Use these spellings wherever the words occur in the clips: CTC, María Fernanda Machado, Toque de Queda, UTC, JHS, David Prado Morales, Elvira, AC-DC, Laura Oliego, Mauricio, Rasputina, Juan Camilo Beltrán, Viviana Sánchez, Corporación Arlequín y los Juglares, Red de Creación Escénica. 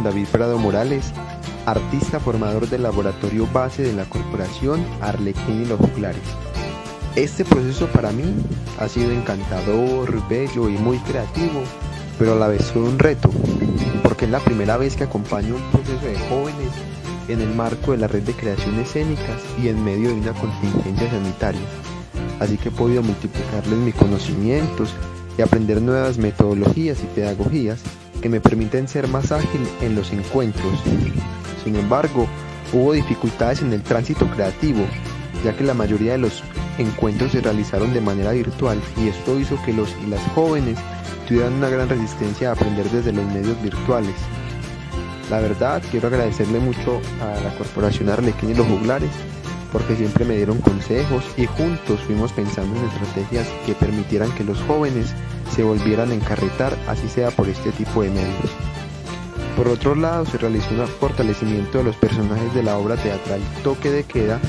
Juan David Prado Morales, artista formador del laboratorio base de la Corporación Arlequín y los Juglares. Este proceso para mí ha sido encantador, bello y muy creativo, pero a la vez fue un reto, porque es la primera vez que acompaño un proceso de jóvenes en el marco de la Red de Creación Escénicas y en medio de una contingencia sanitaria. Así que he podido multiplicarles mis conocimientos y aprender nuevas metodologías y pedagogías que me permiten ser más ágil en los encuentros. Sin embargo, hubo dificultades en el tránsito creativo, ya que la mayoría de los encuentros se realizaron de manera virtual y esto hizo que los y las jóvenes tuvieran una gran resistencia a aprender desde los medios virtuales. La verdad, quiero agradecerle mucho a la Corporación Arlequín y los Juglares, porque siempre me dieron consejos y juntos fuimos pensando en estrategias que permitieran que los jóvenes se volvieran a encarretar, así sea por este tipo de medios. Por otro lado, se realizó un fortalecimiento de los personajes de la obra teatral Toque de Queda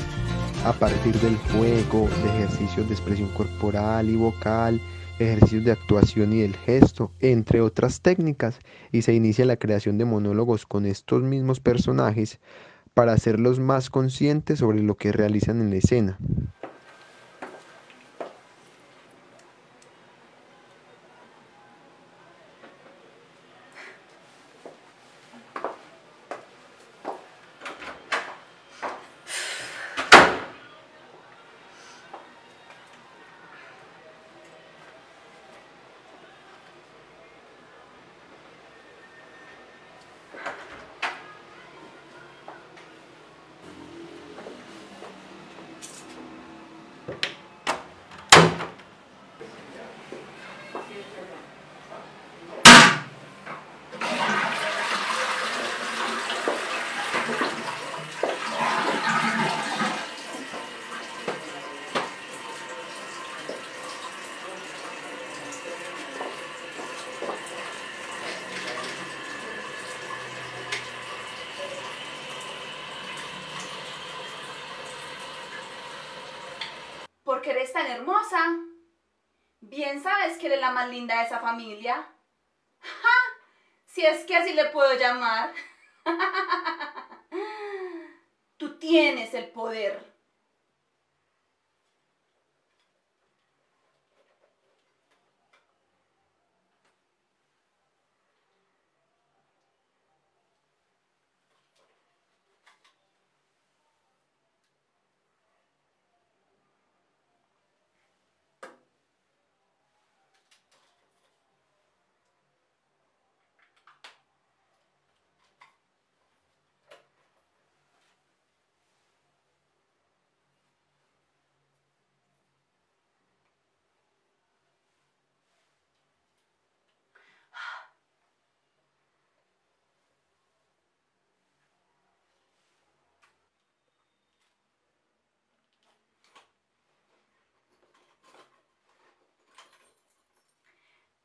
a partir del juego, de ejercicios de expresión corporal y vocal, ejercicios de actuación y del gesto, entre otras técnicas, y se inicia la creación de monólogos con estos mismos personajes, para hacerlos más conscientes sobre lo que realizan en la escena. Porque eres tan hermosa. Bien sabes que eres la más linda de esa familia. ¡Ja! Si es que así le puedo llamar. Tú tienes el poder.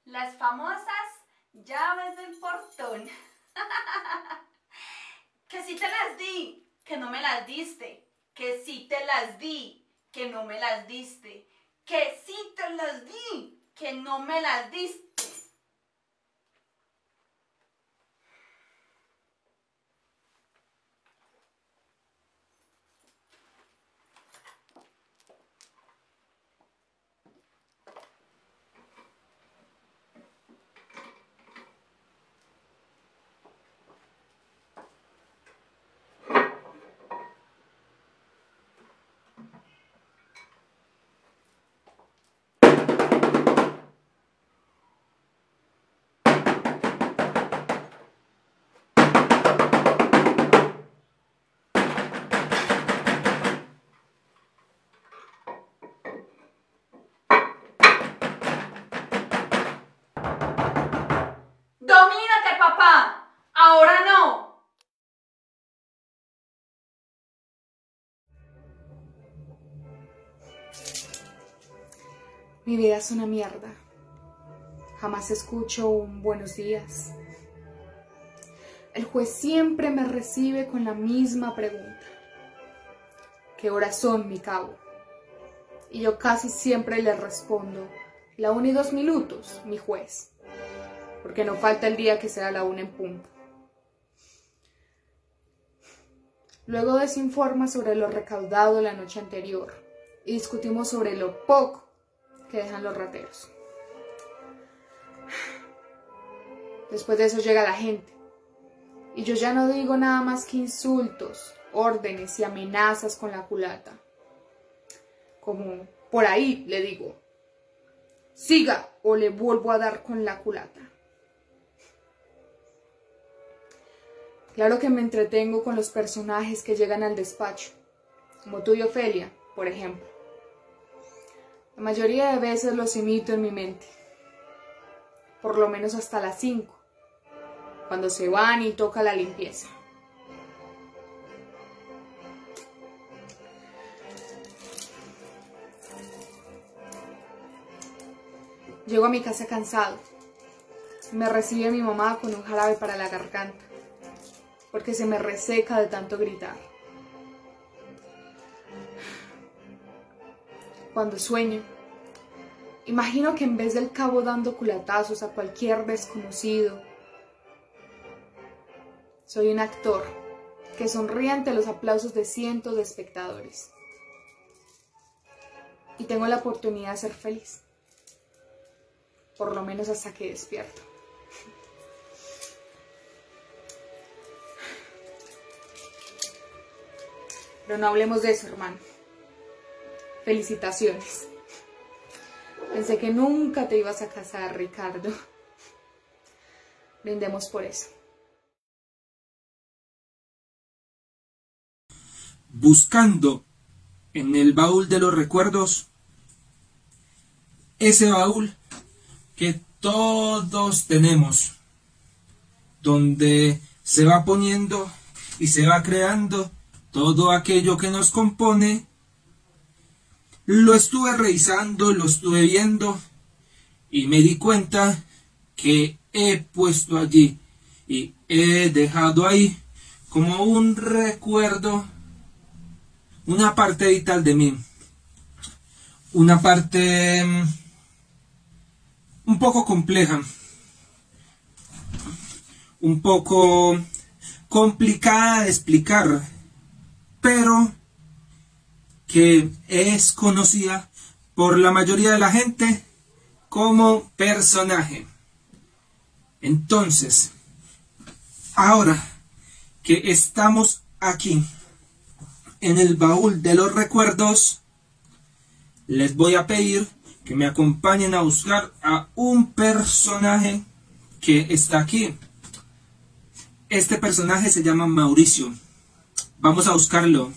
Las famosas llaves del portón. Que sí te las di, que no me las diste. Que sí te las di, que no me las diste. Que sí te las di, que no me las diste. Mi vida es una mierda. Jamás escucho un buenos días. El juez siempre me recibe con la misma pregunta. ¿Qué horas son, mi cabo? Y yo casi siempre le respondo, 1:02, mi juez. Porque no falta el día que sea 1:00 en punto. Luego desinforma sobre lo recaudado la noche anterior y discutimos sobre lo poco que dejan los rateros. Después de eso llega la gente y yo ya no digo nada más que insultos, órdenes y amenazas con la culata. Como por ahí le digo, siga o le vuelvo a dar con la culata. Claro que me entretengo con los personajes que llegan al despacho, como tú y Ofelia, por ejemplo. La mayoría de veces los imito en mi mente, por lo menos hasta las 5, cuando se van y toca la limpieza. Llego a mi casa cansado. Me recibe mi mamá con un jarabe para la garganta, porque se me reseca de tanto gritar. Cuando sueño, imagino que en vez del cabo dando culatazos a cualquier desconocido, soy un actor que sonríe ante los aplausos de cientos de espectadores. Y tengo la oportunidad de ser feliz, por lo menos hasta que despierto. Pero no hablemos de eso, hermano. Felicitaciones. Pensé que nunca te ibas a casar, Ricardo. Brindemos por eso. Buscando en el baúl de los recuerdos, ese baúl que todos tenemos, donde se va poniendo y se va creando todo aquello que nos compone. Lo estuve revisando, lo estuve viendo y me di cuenta que he puesto allí y he dejado ahí como un recuerdo, una parte vital de mí, una parte un poco compleja, un poco complicada de explicar, pero que es conocida por la mayoría de la gente como personaje. Entonces, ahora que estamos aquí, en el baúl de los recuerdos, les voy a pedir que me acompañen a buscar a un personaje que está aquí. Este personaje se llama Mauricio. Vamos a buscarlo.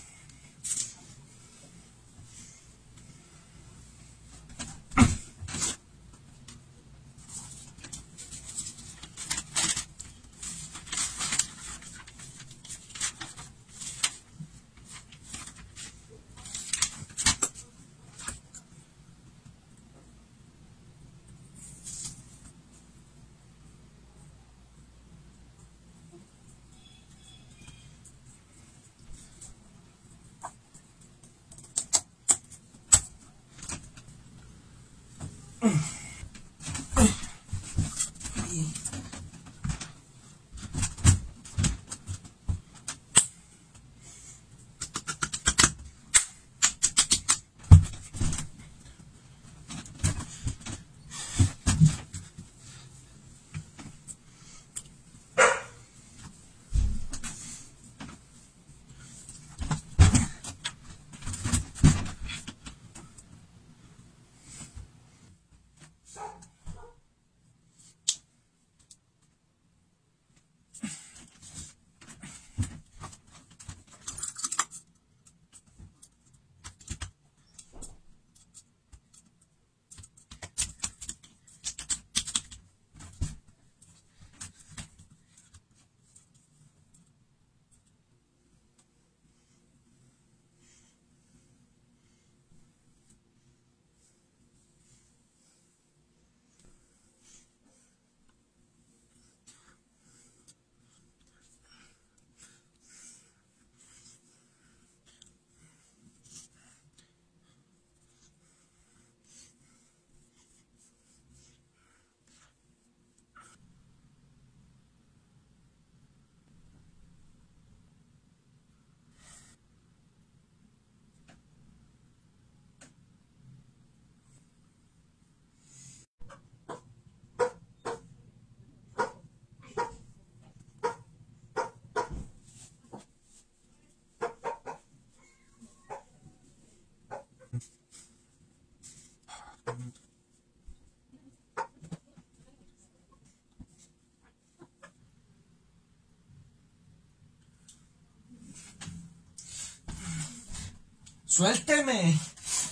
Suélteme,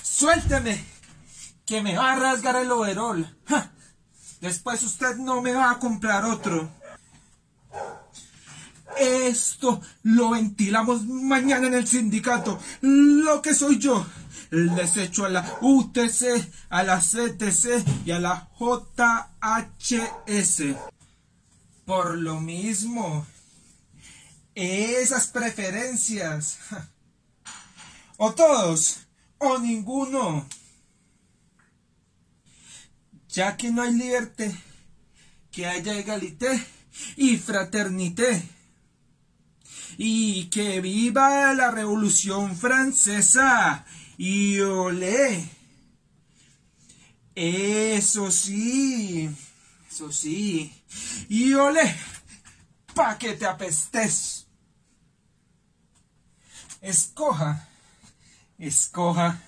suélteme, que me va a rasgar el overol. ¡Ja! Después usted no me va a comprar otro. Esto lo ventilamos mañana en el sindicato. Lo que soy yo, el desecho a la UTC, a la CTC y a la JHS. Por lo mismo, esas preferencias. O todos, o ninguno. Ya que no hay liberté, que haya egalité y fraternité. Y que viva la Revolución Francesa. Y olé. Eso sí, eso sí. Y olé, pa' que te apestes. Escoja, escoja.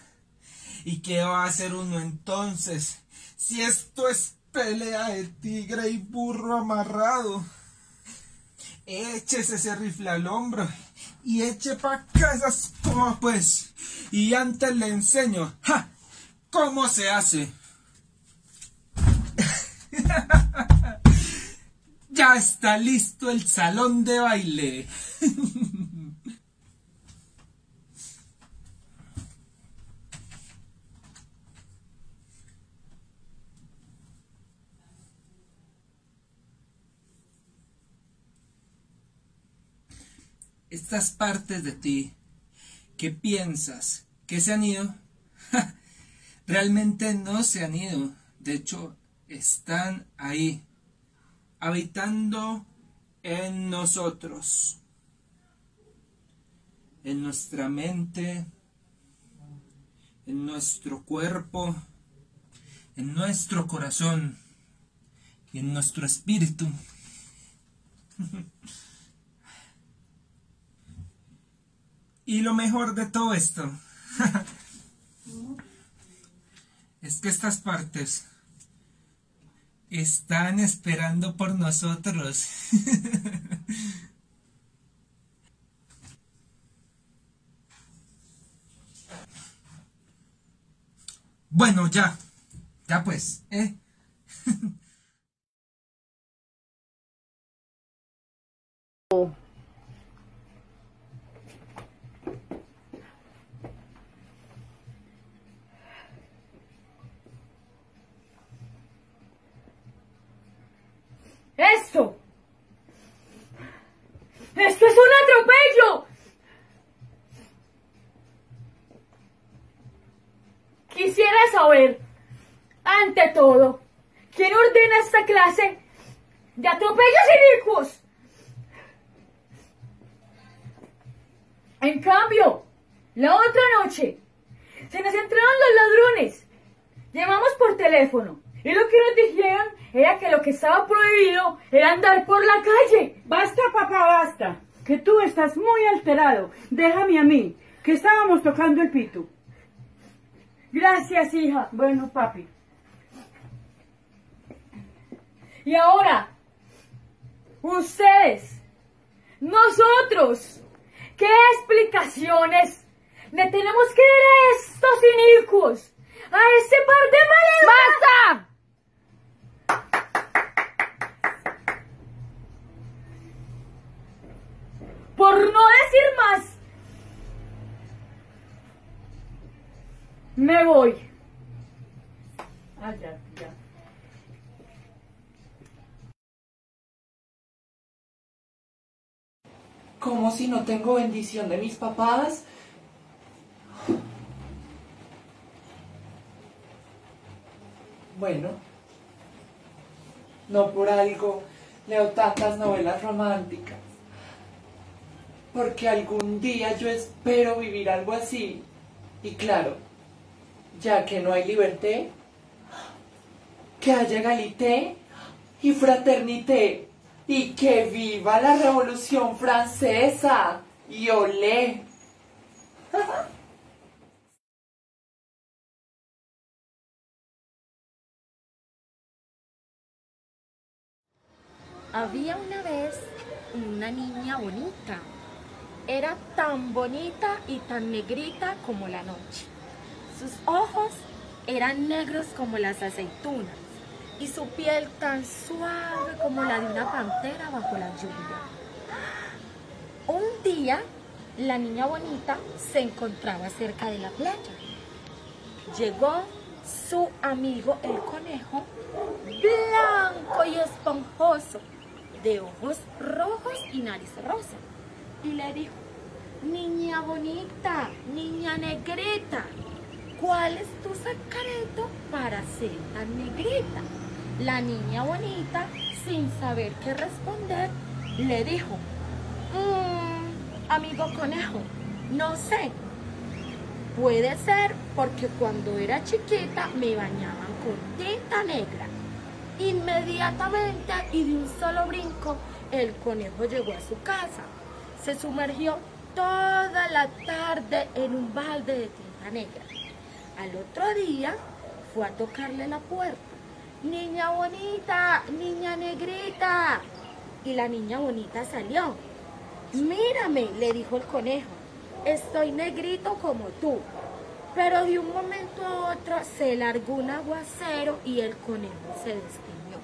¿Y qué va a hacer uno entonces? Si esto es pelea de tigre y burro amarrado, échese ese rifle al hombro y eche pa' casas como pues. Y antes le enseño, ¡ja!, cómo se hace. Ya está listo el salón de baile. Estas partes de ti que piensas que se han ido, ¡ja!, realmente no se han ido. De hecho, están ahí, habitando en nosotros, en nuestra mente, en nuestro cuerpo, en nuestro corazón y en nuestro espíritu. Y lo mejor de todo esto es que estas partes están esperando por nosotros. Bueno, ya pues, ¿eh? ¡Esto es un atropello! Quisiera saber, ante todo, ¿quién ordena esta clase de atropellos inicuos? En cambio, la otra noche, se nos entraron los ladrones. Llamamos por teléfono y lo que nos dijeron era que lo que estaba prohibido era andar por la calle. Basta, papá, basta, que tú estás muy alterado. Déjame a mí, que estábamos tocando el pito. Gracias, hija. Bueno, papi. Y ahora, ustedes, nosotros, ¿qué explicaciones le tenemos que dar a estos inicuos, a este par de maleducados? ¡Basta! Por no decir más, me voy. Allá, ya. ¿Cómo si no tengo bendición de mis papás? Bueno, no por algo leo tantas novelas románticas. Porque algún día yo espero vivir algo así. Y claro, ya que no hay libertad, que haya egalité y fraternité. Y que viva la Revolución Francesa. Y olé. Había una vez una niña bonita. era tan bonita y tan negrita como la noche. Sus ojos eran negros como las aceitunas y su piel tan suave como la de una pantera bajo la lluvia. Un día, la niña bonita se encontraba cerca de la playa. Llegó su amigo el conejo, blanco y esponjoso, de ojos rojos y nariz rosa, y le dijo: niña bonita, niña negrita, ¿cuál es tu secreto para ser tan negrita? La niña bonita, sin saber qué responder, le dijo: amigo conejo, no sé. Puede ser porque cuando era chiquita me bañaban con tinta negra. Inmediatamente y de un solo brinco, el conejo llegó a su casa. Se sumergió toda la tarde en un balde de tinta negra. Al otro día fue a tocarle la puerta. Niña bonita, niña negrita. Y la niña bonita salió. Mírame, le dijo el conejo, estoy negrito como tú. Pero de un momento a otro se largó un aguacero y el conejo se desteñó.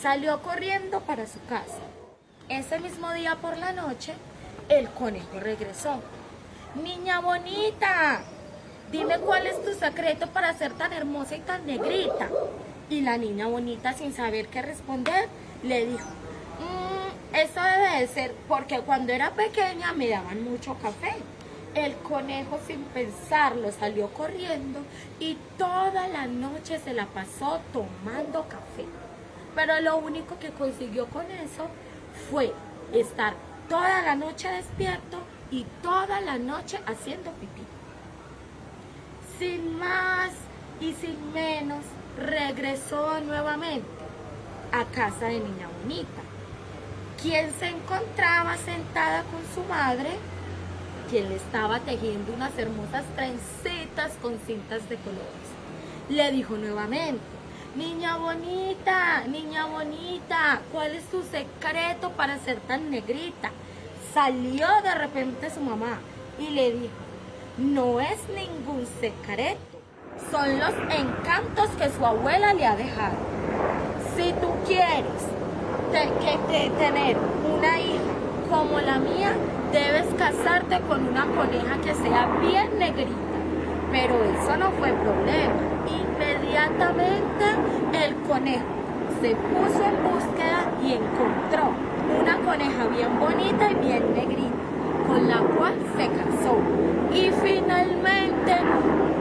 Salió corriendo para su casa. Ese mismo día por la noche, el conejo regresó. Niña bonita, dime cuál es tu secreto para ser tan hermosa y tan negrita. Y la niña bonita, sin saber qué responder, le dijo: eso debe de ser porque cuando era pequeña me daban mucho café. El conejo, sin pensarlo, salió corriendo y toda la noche se la pasó tomando café. Pero lo único que consiguió con eso fue estar toda la noche despierto y toda la noche haciendo pipí. Sin más y sin menos, regresó nuevamente a casa de niña bonita, quien se encontraba sentada con su madre, quien le estaba tejiendo unas hermosas trencitas con cintas de colores. Le dijo nuevamente: niña bonita, ¿cuál es tu secreto para ser tan negrita? Salió de repente su mamá y le dijo: no es ningún secreto, son los encantos que su abuela le ha dejado. Si tú quieres tener una hija como la mía, debes casarte con una coneja que sea bien negrita. Pero eso no fue problema. Inmediatamente el conejo se puso en búsqueda y encontró una coneja bien bonita y bien negrita, con la cual se casó. Y finalmente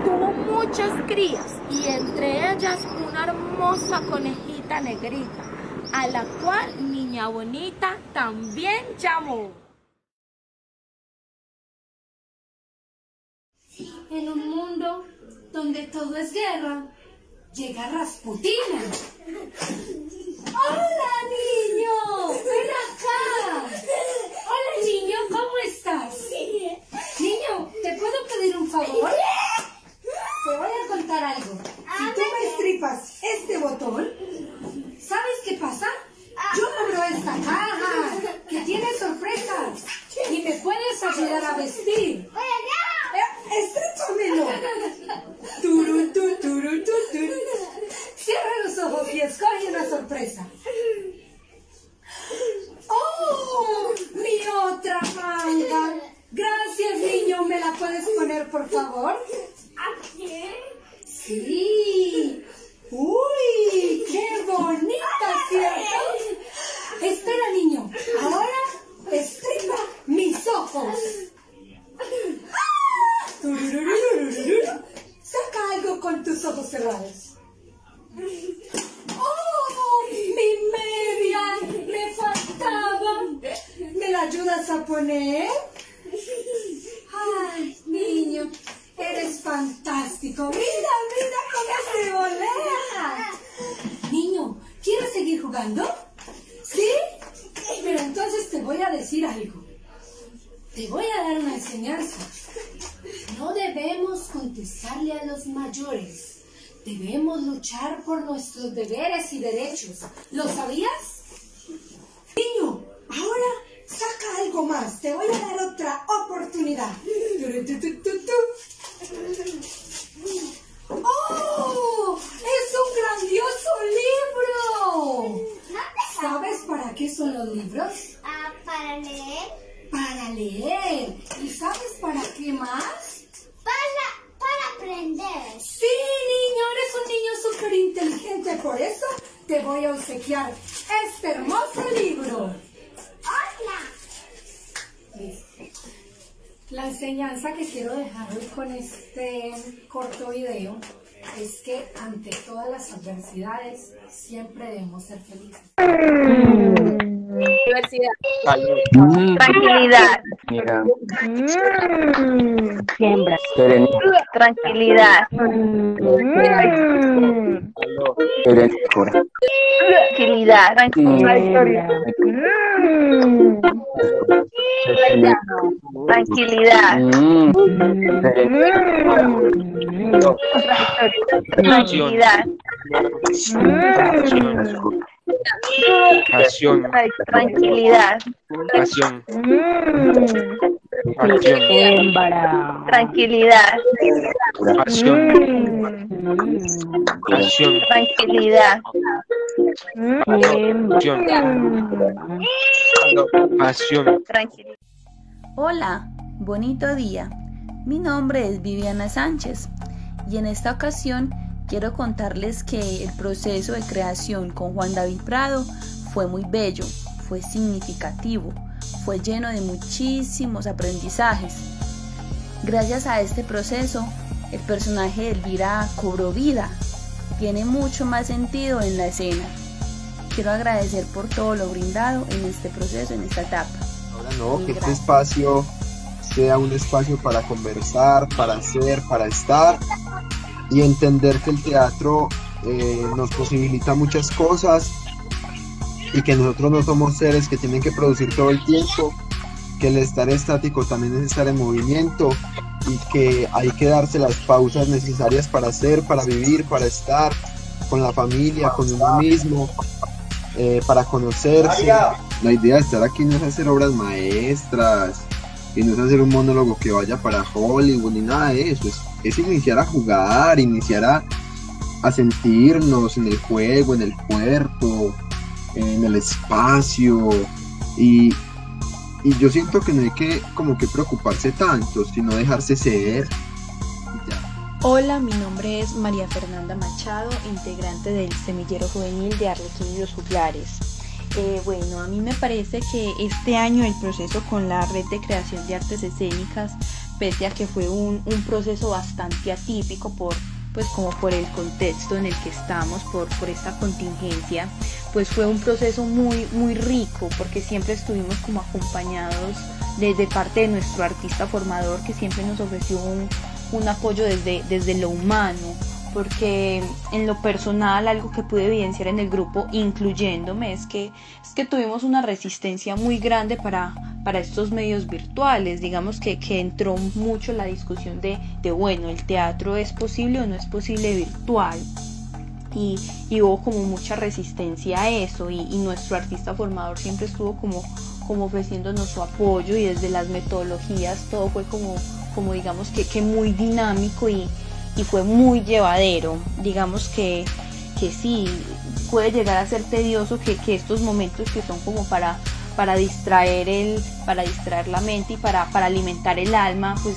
tuvo muchas crías, y entre ellas una hermosa conejita negrita, a la cual niña bonita también llamó. En un mundo donde todo es guerra, llega Rasputina. ¡Hola, niño! ¡Ven acá! Hola, niño, ¿cómo estás? Niño, ¿te puedo pedir un favor? Te voy a contar algo. Si tú me estripas este botón, ¿sabes qué pasa? Yo abro esta caja que tiene sorpresas y me puedes ayudar a vestir. ¡Estrípamelo! Turun, turun, turun, turun. Cierra los ojos y escoge una sorpresa. ¡Oh! ¡Mi otra manga! Gracias, niño. ¿Me la puedes poner, por favor? ¿A quién? ¡Sí! ¡Uy! ¡Qué bonita, cierto! Espera, niño. Ahora estripa mis ojos. Saca algo con tus ojos cerrados. ¡Oh! ¡Mi media! ¡Me faltaba! ¿Me la ayudas a poner? ¡Ay, niño! ¡Eres fantástico! ¡Mira, mira cómo se volea! Niño, ¿quieres seguir jugando? ¿Sí? Pero entonces te voy a decir algo. Te voy a dar una enseñanza. No debemos contestarle a los mayores. Debemos luchar por nuestros deberes y derechos. ¿Lo sabías? Niño, ahora saca algo más, te voy a dar otra oportunidad. ¡Oh! ¡Es un grandioso libro! ¿Sabes para qué son los libros? Ah, para leer. Para leer. ¿Y sabes para qué más? Para aprender. Sí, niño, eres un niño súper inteligente, por eso te voy a obsequiar este hermoso libro. ¡Hola! La enseñanza que quiero dejar hoy con este corto video es que ante todas las adversidades siempre debemos ser felices. Diversidad. Tranquilidad. Siembra. Tranquilidad. Tranquilidad. Tranquilidad. Tranquilidad. Tranquilidad. Acción. Tranquilidad. Acción. Tranquilidad. Acción. Tranquilidad. Acción. Tranquilidad. Hola, bonito día. Mi nombre es Viviana Sánchez y en esta ocasión quiero contarles que el proceso de creación con Juan David Prado fue muy bello, fue significativo, fue lleno de muchísimos aprendizajes. Gracias a este proceso, el personaje de Elvira cobró vida, tiene mucho más sentido en la escena. Quiero agradecer por todo lo brindado en este proceso, en esta etapa. Ahora no, que este espacio sea un espacio para conversar, para hacer, para estar. Y entender que el teatro nos posibilita muchas cosas y que nosotros no somos seres que tienen que producir todo el tiempo, que el estar estático también es estar en movimiento y que hay que darse las pausas necesarias para hacer, para vivir, para estar con la familia, con uno mismo, para conocerse. La idea de estar aquí no es hacer obras maestras y no es hacer un monólogo que vaya para Hollywood ni nada de eso, es iniciar a jugar, iniciar a sentirnos en el juego, en el cuerpo, en el espacio y yo siento que no hay que como que preocuparse tanto, sino dejarse ser. Ya. Hola, mi nombre es María Fernanda Machado, integrante del Semillero Juvenil de Arlequín y los Juglares. Bueno, a mí me parece que este año el proceso con la Red de Creación de Artes Escénicas, pese a que fue un proceso bastante atípico por, pues como por el contexto en el que estamos, por esta contingencia, pues fue un proceso muy rico, porque siempre estuvimos como acompañados desde parte de nuestro artista formador, que siempre nos ofreció un apoyo desde lo humano, porque en lo personal algo que pude evidenciar en el grupo, incluyéndome, es que tuvimos una resistencia muy grande para estos medios virtuales. Digamos que entró mucho la discusión de bueno, ¿el teatro es posible o no es posible virtual? Y hubo como mucha resistencia a eso y nuestro artista formador siempre estuvo como ofreciéndonos su apoyo y desde las metodologías todo fue como digamos que muy dinámico y fue muy llevadero. Digamos que sí, puede llegar a ser tedioso que estos momentos que son como para distraer la mente y para alimentar el alma, pues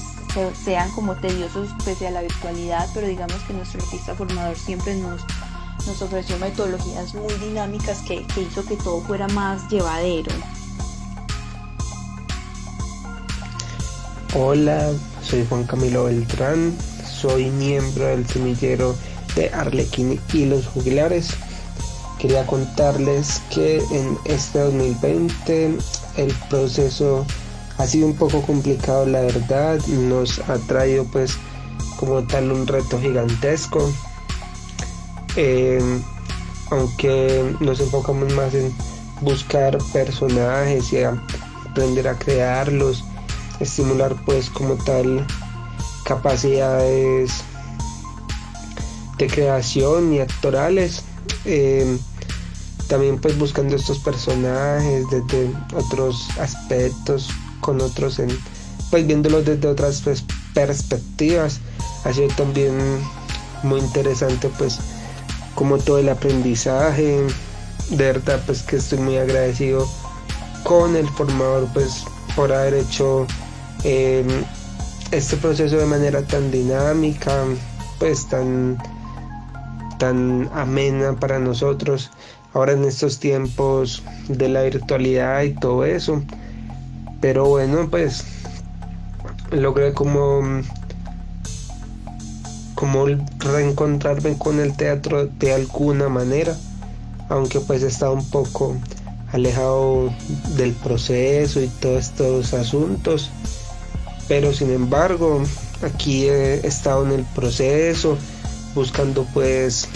sean como tediosos pese a la virtualidad, pero digamos que nuestro artista formador siempre nos ofreció metodologías muy dinámicas que hizo que todo fuera más llevadero. Hola, soy Juan Camilo Beltrán. Soy miembro del Semillero de Arlequín y los Juglares. Quería contarles que en este 2020 el proceso ha sido un poco complicado, la verdad. Nos ha traído pues como tal un reto gigantesco. Aunque nos enfocamos más en buscar personajes y a aprender a crearlos, estimular pues como tal capacidades de creación y actorales, también pues buscando estos personajes desde otros aspectos, con otros, pues viéndolos desde otras perspectivas. Ha sido también muy interesante pues como todo el aprendizaje. De verdad pues que estoy muy agradecido con el formador pues por haber hecho este proceso de manera tan dinámica, pues tan amena para nosotros ahora en estos tiempos de la virtualidad y todo eso. Pero bueno, pues logré como reencontrarme con el teatro de alguna manera, aunque pues estaba un poco alejado del proceso y todos estos asuntos. Pero sin embargo, aquí he estado en el proceso, buscando pues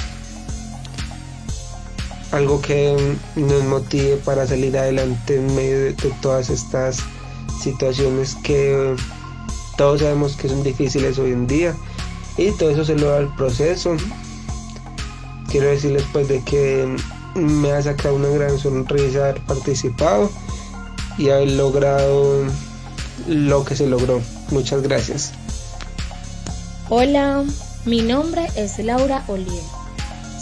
algo que nos motive para salir adelante en medio de todas estas situaciones que todos sabemos que son difíciles hoy en día. Y todo eso se lo da el proceso. Quiero decirles pues de que me ha sacado una gran sonrisa haber participado y haber logrado lo que se logró. Muchas gracias. Hola, mi nombre es Laura Oliego.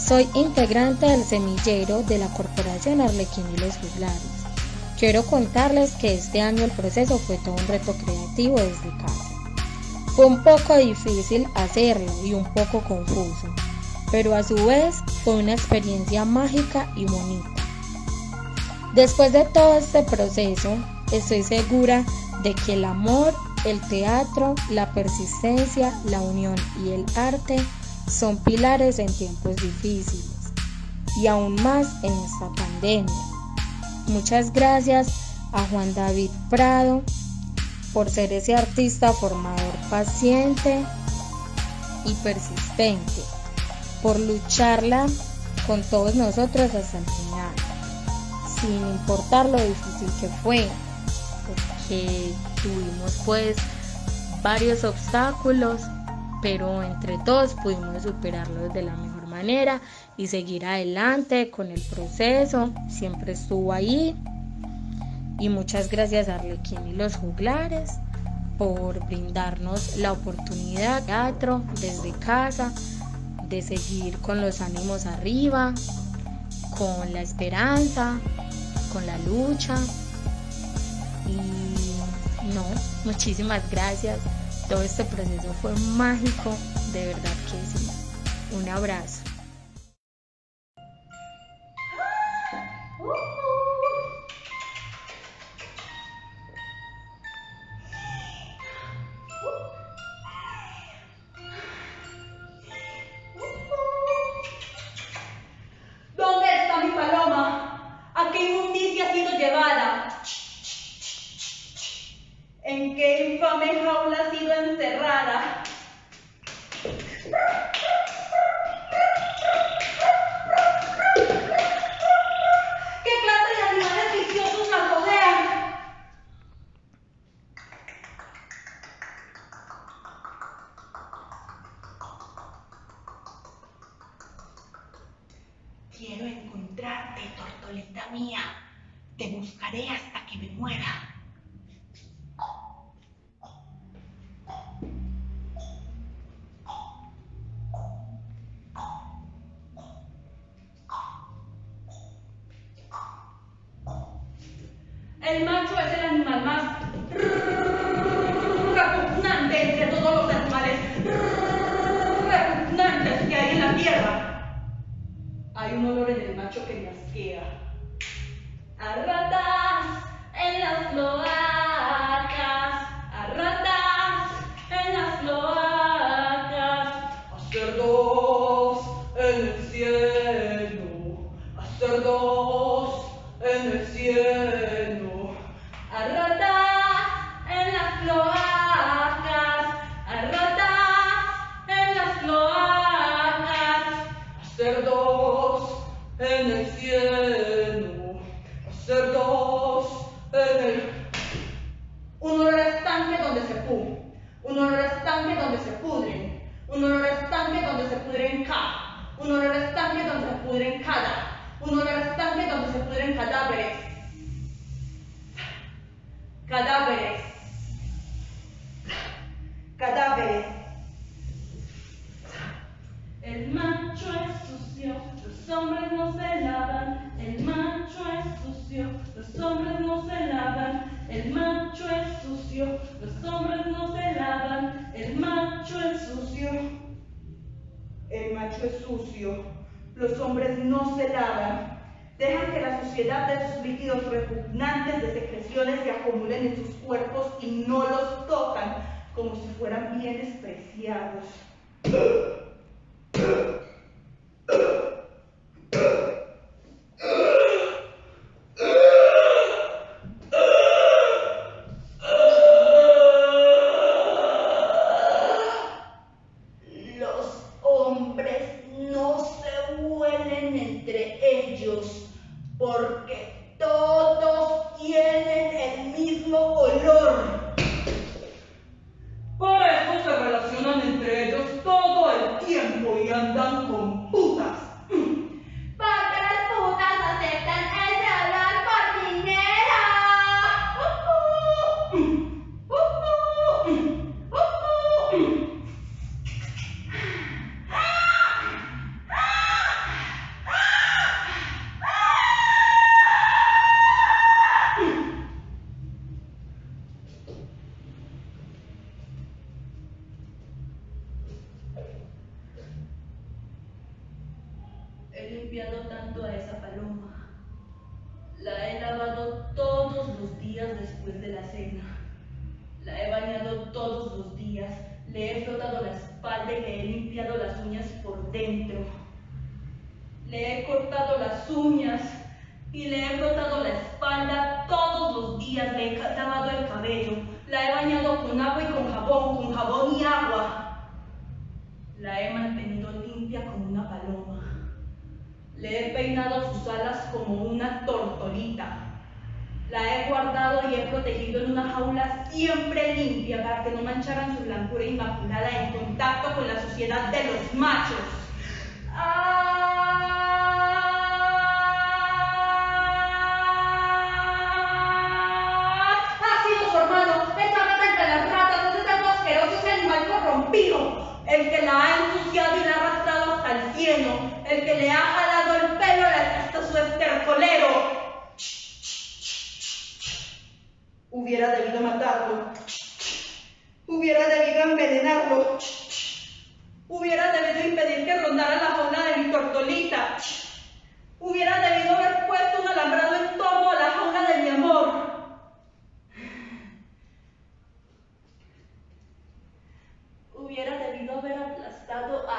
Soy integrante del semillero de la Corporación Arlequín y los Juglares. Quiero contarles que este año el proceso fue todo un reto creativo desde casa. Fue un poco difícil hacerlo y un poco confuso, pero a su vez fue una experiencia mágica y bonita. Después de todo este proceso, estoy segura de que el amor, el teatro, la persistencia, la unión y el arte son pilares en tiempos difíciles y aún más en esta pandemia. Muchas gracias a Juan David Prado por ser ese artista formador paciente y persistente, por lucharla con todos nosotros hasta el final, sin importar lo difícil que fue, porque tuvimos pues varios obstáculos, pero entre todos pudimos superarlos de la mejor manera y seguir adelante con el proceso. Siempre estuvo ahí. Y muchas gracias a Arlequín y los Juglares por brindarnos la oportunidad de teatro desde casa, de seguir con los ánimos arriba, con la esperanza, con la lucha. Y no, muchísimas gracias. Todo este proceso fue mágico, de verdad que sí. Un abrazo. ¿Dónde está mi paloma? ¿A qué inmundicia ha sido llevada? ¿En qué infame jaula ha sido encerrada? ¿Qué clase de animales viciosos la rodean? Quiero encontrarte, tortolita mía. Te buscaré hasta que me muera. El macho es el animal más repugnante entre todos los animales repugnantes que hay en la tierra. Hay un olor en el macho que me asquea. A ratas en las cloacas, a ratas en las cloacas, a cerdos en el cielo, a cerdos en el cielo. A ratas en las cloacas, a ratas en las cloacas, a cerdos en el cielo, a cerdos en el... Un olor a estanque donde se pudre, un olor a estanque donde se pudren, un olor a estanque donde se pudren cada, un olor a estanque donde se pudren cada, uno gastante cuando se pudren cadáveres. Cadáveres. Cadáveres. El macho es sucio, los hombres no se lavan. El macho es sucio, los hombres no se lavan. El macho es sucio, los hombres no se lavan. El macho es sucio. El macho es sucio, los hombres no se lavan. Dejan que la suciedad de sus líquidos repugnantes de secreciones se acumulen en sus cuerpos y no los tocan como si fueran bienes preciados. Haber aplastado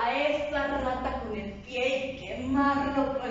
a esa rata con el pie y quemarlo.